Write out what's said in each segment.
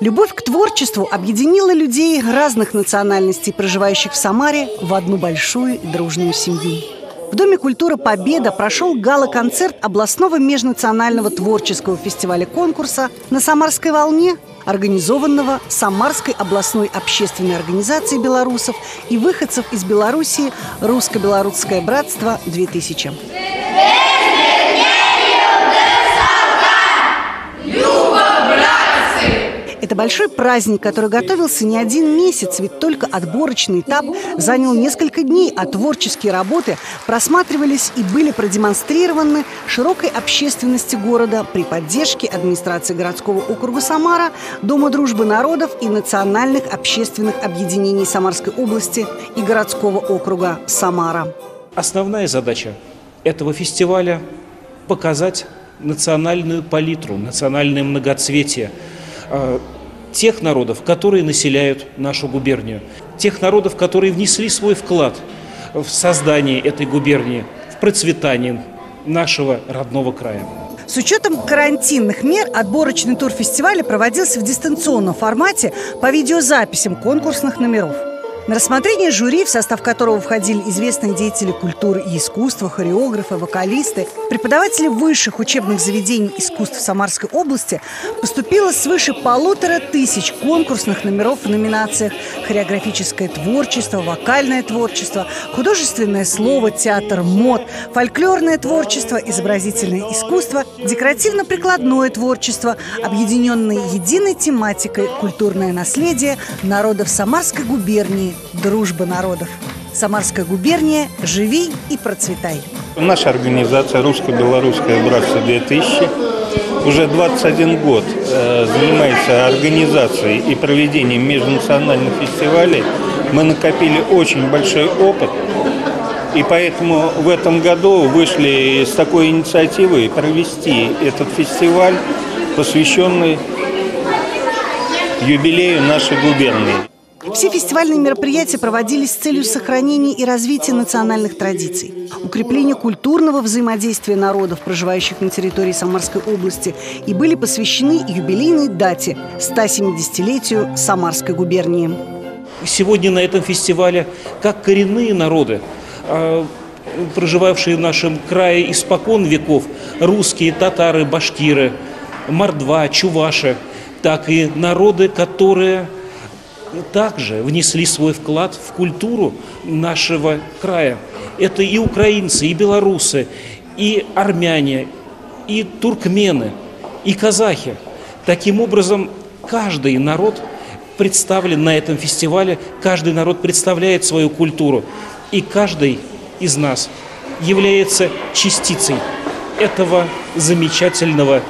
Любовь к творчеству объединила людей разных национальностей, проживающих в Самаре, в одну большую и дружную семью. В Доме культуры «Победа» прошел гала-концерт областного межнационального творческого фестиваля-конкурса «На Самарской волне», организованного Самарской областной общественной организацией белорусов и выходцев из Белоруссии «Русско-белорусское братство-2000». Это большой праздник, который готовился не один месяц, ведь только отборочный этап занял несколько дней, а творческие работы просматривались и были продемонстрированы широкой общественности города при поддержке администрации городского округа Самара, Дома дружбы народов и национальных общественных объединений Самарской области и городского округа Самара. Основная задача этого фестиваля – показать национальную палитру, национальное многоцветие тех народов, которые населяют нашу губернию, тех народов, которые внесли свой вклад в создание этой губернии, в процветание нашего родного края. С учетом карантинных мер отборочный тур фестиваля проводился в дистанционном формате по видеозаписям конкурсных номеров. На рассмотрение жюри, в состав которого входили известные деятели культуры и искусства, хореографы, вокалисты, преподаватели высших учебных заведений искусств Самарской области, поступило свыше 1500 конкурсных номеров в номинациях «Хореографическое творчество», «Вокальное творчество», «Художественное слово», «Театр мод», «Фольклорное творчество», «Изобразительное искусство», «Декоративно-прикладное творчество», объединенные единой тематикой «Культурное наследие народов Самарской губернии», «Дружба народов». Самарская губерния, живи и процветай. Наша организация «Русско-белорусское братство-2000» уже 21 год занимается организацией и проведением межнациональных фестивалей. Мы накопили очень большой опыт, и поэтому в этом году вышли с такой инициативой провести этот фестиваль, посвященный юбилею нашей губернии. Все фестивальные мероприятия проводились с целью сохранения и развития национальных традиций, укрепления культурного взаимодействия народов, проживающих на территории Самарской области, и были посвящены юбилейной дате – 170-летию Самарской губернии. Сегодня на этом фестивале как коренные народы, проживавшие в нашем крае испокон веков, русские, татары, башкиры, мордва, чуваши, так и народы, которые также внесли свой вклад в культуру нашего края. Это и украинцы, и белорусы, и армяне, и туркмены, и казахи. Таким образом, каждый народ представлен на этом фестивале, каждый народ представляет свою культуру. И каждый из нас является частицей этого замечательного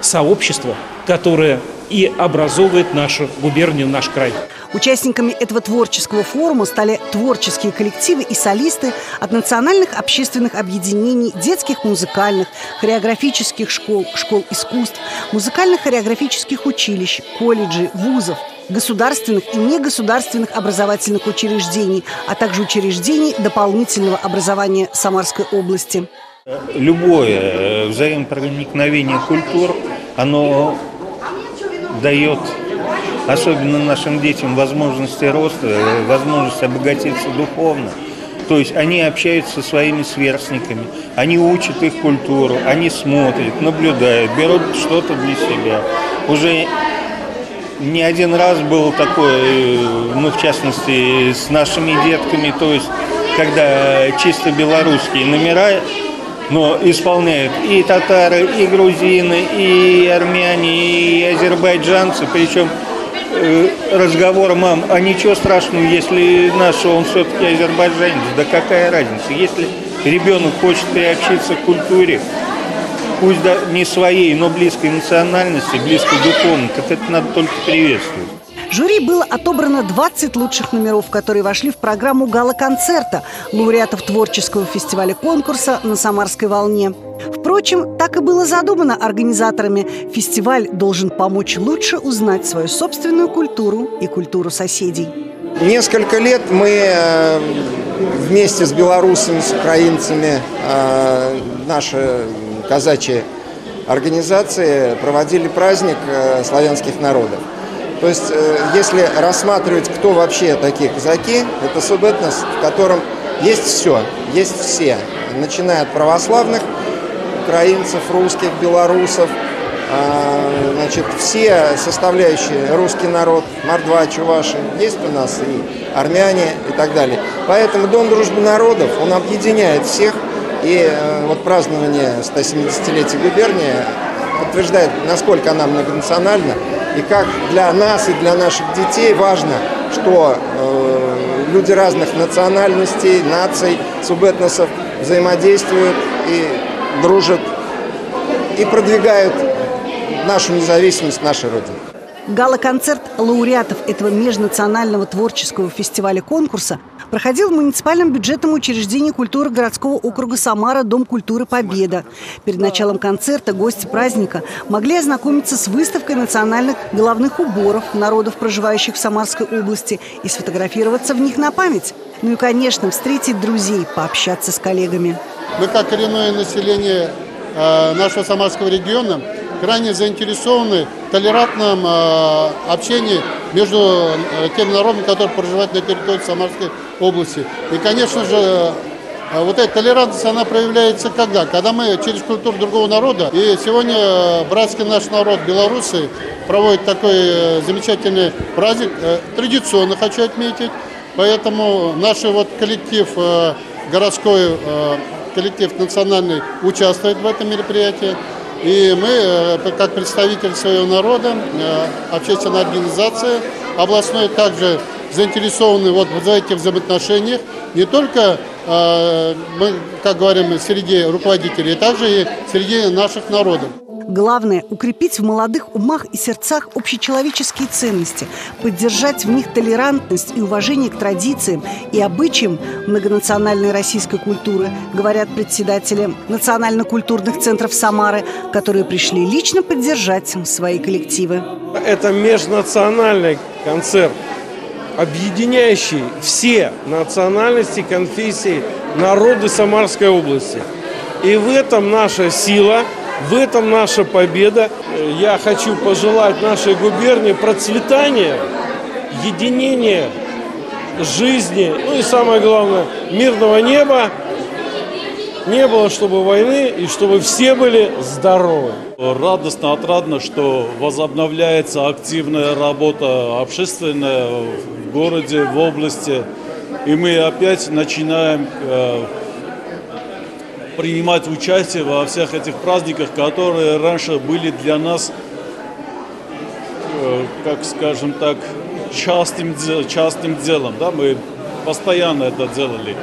сообщества, которое и образовывает нашу губернию, наш край. Участниками этого творческого форума стали творческие коллективы и солисты от национальных общественных объединений, детских музыкальных, хореографических школ, школ искусств, музыкально-хореографических училищ, колледжей, вузов, государственных и негосударственных образовательных учреждений, а также учреждений дополнительного образования Самарской области. Любое взаимопроникновение культур, оно дает, особенно нашим детям, возможности роста, возможность обогатиться духовно. То есть они общаются со своими сверстниками, они учат их культуру, они смотрят, наблюдают, берут что-то для себя. Уже не один раз было такое, в частности, с нашими детками, то есть когда чисто белорусские номера, но исполняют и татары, и грузины, и армяне, и азербайджанцы. Причем разговор мам, а ничего страшного, если наш, он все-таки азербайджанец. Да какая разница? Если ребенок хочет приобщиться к культуре, пусть не своей, но близкой национальности, близкой духовной, так это надо только приветствовать. Жюри было отобрано 20 лучших номеров, которые вошли в программу гала-концерта лауреатов творческого фестиваля-конкурса «На Самарской волне». Впрочем, так и было задумано организаторами. Фестиваль должен помочь лучше узнать свою собственную культуру и культуру соседей. Несколько лет мы вместе с белорусами, с украинцами наши казачьи организации проводили праздник славянских народов. То есть, если рассматривать, кто вообще такие казаки, это субэтнос, в котором есть все, есть все. Начиная от православных, украинцев, русских, белорусов, значит, все составляющие русский народ, мордва, чуваши, есть у нас и армяне и так далее. Поэтому Дом дружбы народов, он объединяет всех, и вот празднование 170-летия губернии подтверждает, насколько она многонациональна, и как для нас и для наших детей важно, что люди разных национальностей, наций, субэтносов взаимодействуют и дружат, и продвигают нашу независимость, нашей Родины. Гала-концерт лауреатов этого межнационального творческого фестиваля-конкурса проходил в муниципальном бюджетном учреждении культуры городского округа Самара «Дом культуры Победа». Перед началом концерта гости праздника могли ознакомиться с выставкой национальных головных уборов народов, проживающих в Самарской области, и сфотографироваться в них на память. Ну и, конечно, встретить друзей, пообщаться с коллегами. Мы, как коренное население нашего Самарского региона, крайне заинтересованы в толерантном общении между тем народом, который проживает на территории Самарской области. И, конечно же, вот эта толерантность, она проявляется когда? Когда мы через культуру другого народа. И сегодня братский наш народ, белорусы, проводят такой замечательный праздник, традиционно хочу отметить. Поэтому наш вот коллектив городской, коллектив национальный участвует в этом мероприятии. И мы, как представитель своего народа, общественная организация областной, также заинтересованы вот в этих взаимоотношениях. Не только мы, как говорим, среди руководителей, а также и среди наших народов. Главное – укрепить в молодых умах и сердцах общечеловеческие ценности, поддержать в них толерантность и уважение к традициям и обычаям многонациональной российской культуры, говорят председатели национально-культурных центров Самары, которые пришли лично поддержать свои коллективы. Это межнациональный концерт, объединяющий все национальности, конфессии, народы Самарской области. И в этом наша сила. В этом наша победа. Я хочу пожелать нашей губернии процветания, единения, жизни, ну и самое главное, мирного неба. Не было, чтобы войны, и чтобы все были здоровы. Радостно, отрадно, что возобновляется активная работа общественная в городе, в области. И мы опять начинаем принимать участие во всех этих праздниках, которые раньше были для нас, как скажем так, частным делом. Да? Мы постоянно это делали.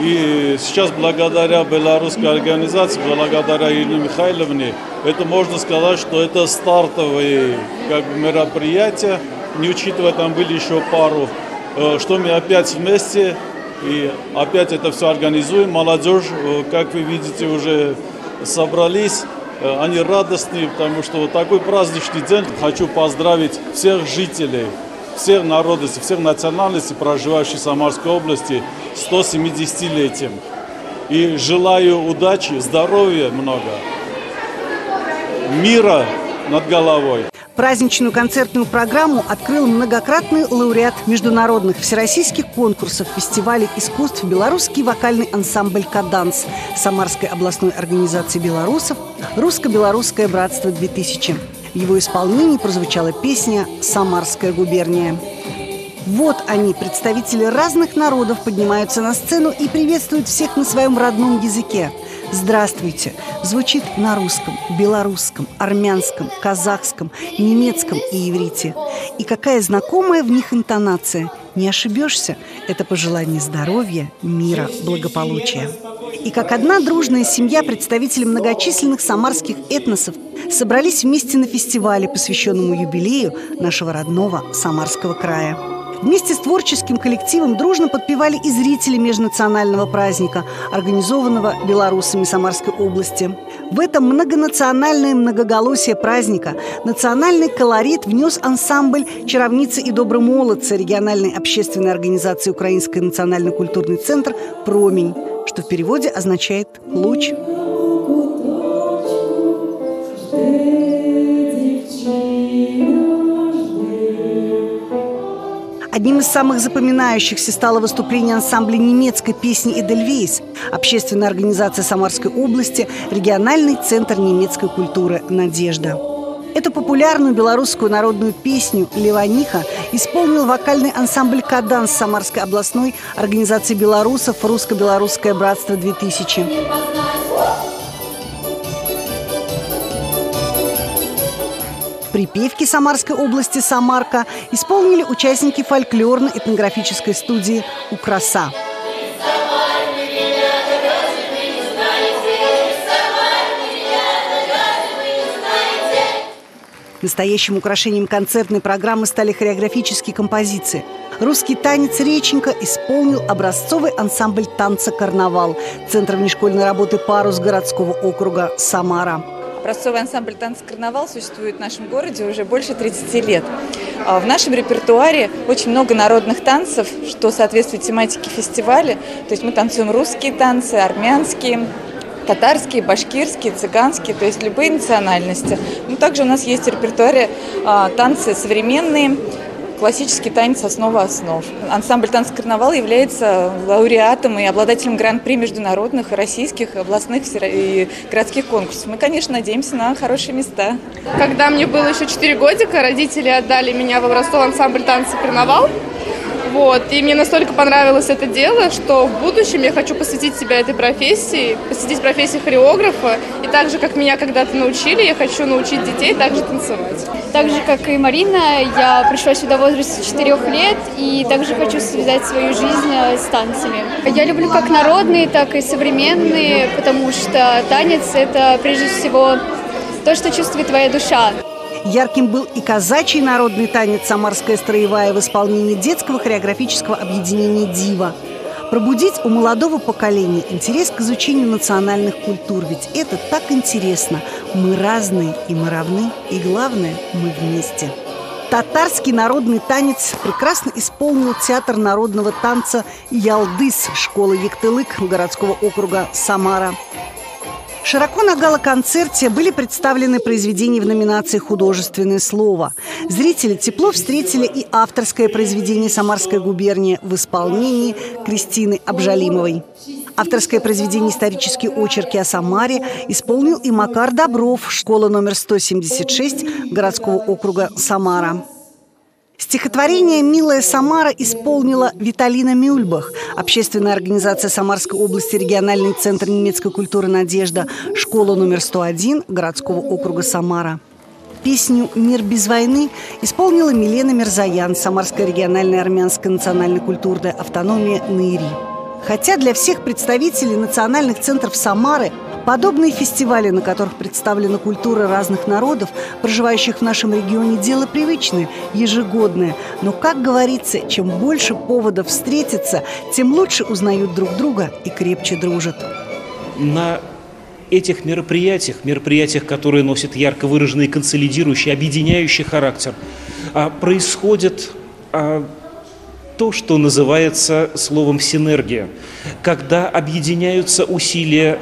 И сейчас благодаря белорусской организации, благодаря Елене Михайловне, это можно сказать, что это стартовые как бы мероприятия, не учитывая, там были еще пару, что мы опять вместе. И опять это все организуем. Молодежь, как вы видите, уже собрались. Они радостные, потому что вот такой праздничный день. Хочу поздравить всех жителей, всех народностей, всех национальностей, проживающих в Самарской области, 170-летием. И желаю удачи, здоровья много, мира над головой. Праздничную концертную программу открыл многократный лауреат международных всероссийских конкурсов, фестивалей искусств белорусский вокальный ансамбль «Каданс» Самарской областной организации белорусов «Русско-белорусское братство-2000». В его исполнении прозвучала песня «Самарская губерния». Вот они, представители разных народов, поднимаются на сцену и приветствуют всех на своем родном языке. «Здравствуйте» звучит на русском, белорусском, армянском, казахском, немецком и иврите. И какая знакомая в них интонация. Не ошибешься. Это пожелание здоровья, мира, благополучия. И как одна дружная семья, представители многочисленных самарских этносов собрались вместе на фестивале, посвященному юбилею нашего родного Самарского края. Вместе с творческим коллективом дружно подпевали и зрители межнационального праздника, организованного белорусами Самарской области. В этом многонациональное многоголосие праздника национальный колорит внес ансамбль «Чаровницы и добромолодцы» региональной общественной организации Украинский национально-культурный центр «Промень», что в переводе означает «луч». Одним из самых запоминающихся стало выступление ансамбля немецкой песни «Эдельвейс» общественной организации Самарской области, региональный центр немецкой культуры «Надежда». Эту популярную белорусскую народную песню «Леваниха» исполнил вокальный ансамбль «Каданс» Самарской областной организации белорусов «Русско-белорусское братство-2000». Припевки Самарской области «Самарка» исполнили участники фольклорно-этнографической студии «Украса». Настоящим украшением концертной программы стали хореографические композиции. Русский танец «Реченька» исполнил образцовый ансамбль танца «Карнавал» Центра внешкольной работы «Парус» городского округа «Самара». Образцовый ансамбль «Танц Карнавал» существует в нашем городе уже больше 30 лет. В нашем репертуаре очень много народных танцев, что соответствует тематике фестиваля. То есть мы танцуем русские танцы, армянские, татарские, башкирские, цыганские, то есть любые национальности. Но также у нас есть в репертуаре танцы современные, классический танец «Основа основ». Ансамбль «Танц Карнавал» является лауреатом и обладателем гран-при международных, российских, областных и городских конкурсов. Мы, конечно, надеемся на хорошие места. Когда мне было еще 4 годика, родители отдали меня в образцовый ансамбль «Танца Карнавал». И мне настолько понравилось это дело, что в будущем я хочу посвятить себя этой профессии, посвятить профессии хореографа. И так же, как меня когда-то научили, я хочу научить детей также танцевать. Так же, как и Марина, я пришла сюда в возрасте 4 лет и также хочу связать свою жизнь с танцами. Я люблю как народные, так и современные, потому что танец – это прежде всего то, что чувствует твоя душа. Ярким был и казачий народный танец «Самарская строевая» в исполнении детского хореографического объединения «Дива». Пробудить у молодого поколения интерес к изучению национальных культур. Ведь это так интересно. Мы разные, и мы равны, и главное, мы вместе. Татарский народный танец прекрасно исполнил театр народного танца «Ялдыс» школы Ектылык городского округа «Самара». Широко на гала-концерте были представлены произведения в номинации «Художественное слово». Зрители тепло встретили и авторское произведение Самарской губернии в исполнении Кристины Абжалимовой. Авторское произведение «Исторические очерки о Самаре» исполнил и Макар Добров, школа номер 176 городского округа «Самара». Стихотворение «Милая Самара» исполнила Виталина Мюльбах, общественная организация Самарской области, региональный центр немецкой культуры «Надежда», школа номер 101 городского округа «Самара». Песню «Мир без войны» исполнила Милена Мирзаян, Самарская региональная армянская национально-культурная автономия «Наири». Хотя для всех представителей национальных центров Самары подобные фестивали, на которых представлена культура разных народов, проживающих в нашем регионе, дело привычное, ежегодное. Но, как говорится, чем больше поводов встретиться, тем лучше узнают друг друга и крепче дружат. На этих мероприятиях, которые носят ярко выраженный, консолидирующий, объединяющий характер, происходит то, что называется словом «синергия», когда объединяются усилия,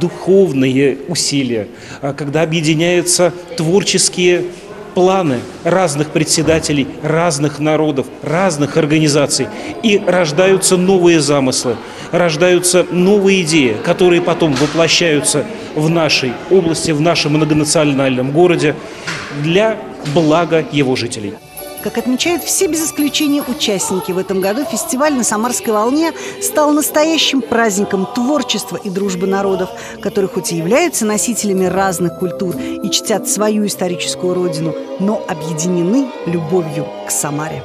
духовные усилия, когда объединяются творческие планы разных председателей, разных народов, разных организаций. И рождаются новые замыслы, рождаются новые идеи, которые потом воплощаются в нашей области, в нашем многонациональном городе для блага его жителей. Как отмечают все без исключения участники, в этом году фестиваль «На Самарской волне» стал настоящим праздником творчества и дружбы народов, которые хоть и являются носителями разных культур и чтят свою историческую родину, но объединены любовью к Самаре.